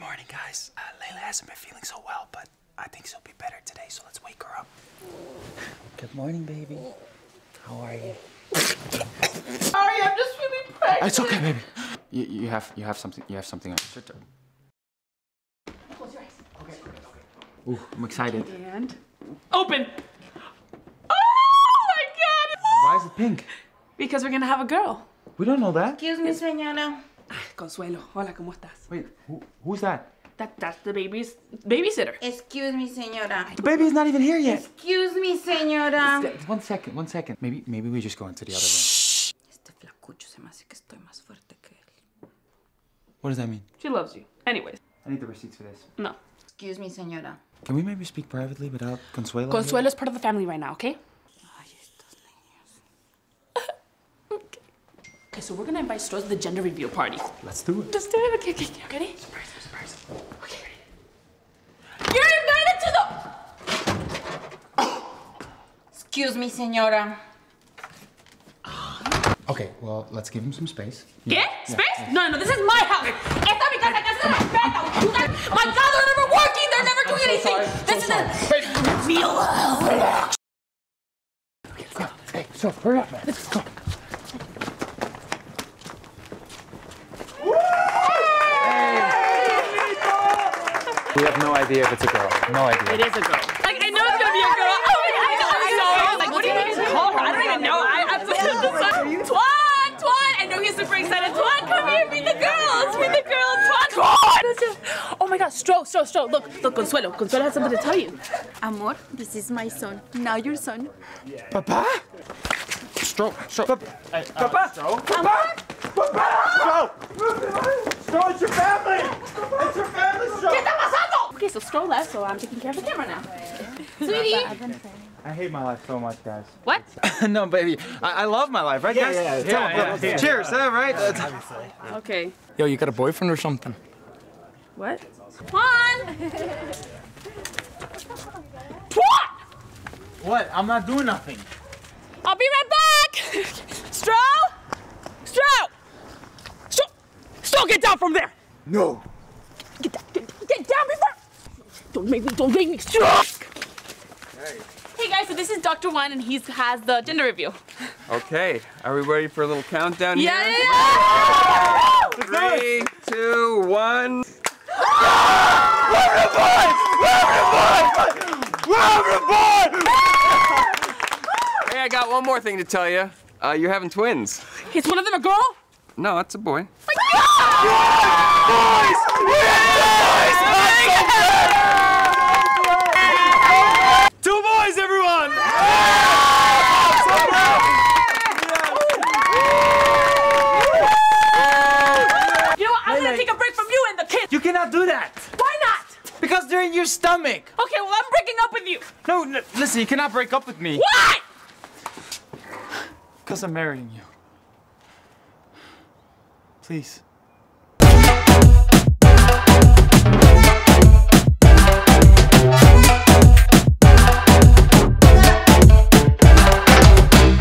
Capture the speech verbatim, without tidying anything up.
Good morning, guys. Uh, Layla hasn't been feeling so well, but I think she'll be better today, so let's wake her up. Good morning, baby. How are you? Sorry, I'm just really pregnant. It's okay, baby. You, you have you have something you have something else. Close your eyes. Okay, okay, okay. Ooh, I'm excited. And open. Oh my God! Why is it pink? Because we're gonna have a girl. We don't know that. Excuse me, Señora. Consuelo, hola, ¿cómo estás? Wait, who, who's that? that? That's the baby's babysitter. Excuse me, señora. The baby's not even here yet. Excuse me, señora. One second, one second. Maybe, maybe we just go into the other Shh. room. Este flacucho se me hace que estoy más fuerte que él. What does that mean? She loves you. Anyways. I need the receipts for this. No. Excuse me, señora. Can we maybe speak privately without Consuelo? Consuelo is part of the family right now, okay? Okay, so we're gonna invite Storza to the gender reveal party. Let's do it. Let's do it. Okay, okay, okay. Ready? Surprise, surprise. Okay, ready? You're invited to the. Oh. Excuse me, señora. Okay, well, let's give him some space. ¿Qué? Yeah. Space? Yeah. No, no, this is my house. Esta mi casa, casa de mi casa. You guys, my God, they're never working. They're never doing so anything. Sorry. This so is sorry. a reveal. Hey, so hurry up, man. Let's go. We have no idea if it's a girl. No idea. It is a girl. Like, I know it's gonna be a girl. Oh my God, I'm sorry. Like, what do you even call her? I don't even know. I, I'm so sorry. Twan, Twan. I know he's super excited. Twan, come here. Meet the girls. Meet the girls. Twan. Twan. Oh my God, Stro, Stro, Stro. Look, look, Consuelo. Consuelo has something to tell you. Amor, this is my son. Now your son. Papa? Stro, Stro. Papa? Stro? Papa? Papa? Stro! Stro, it's your family! It's your family, Stro! Okay, so Stro left, so I'm taking care of the camera now. Sweetie! I hate my life so much, guys. What? No, baby. I, I love my life, right, yeah, guys? Yeah, yeah, Tell yeah, yeah, yeah, yeah. Cheers, yeah. All right? Yeah, okay. Yo, you got a boyfriend or something? What? Twan! Twan! What? I'm not doing nothing. I'll be right back! Stro! Stro! Stro! Stro, get down from there! No! Get down, get down, get down before! Don't make me, don't make me struck! Hey. Hey guys, so this is Doctor Wine and he has the gender reveal. Okay, are we ready for a little countdown yeah, here? Yeah, yeah! Three, two, one. We're the boys! We're the boys! We're the boys! Hey, I got one more thing to tell you. Uh, you're having twins. Is one of them a girl? No, it's a boy. My God! Boys! Boys! We're the boys! You cannot do that. Why not? Because they're in your stomach. Okay, well, I'm breaking up with you. No, no listen, you cannot break up with me. Why? Because I'm marrying you. Please.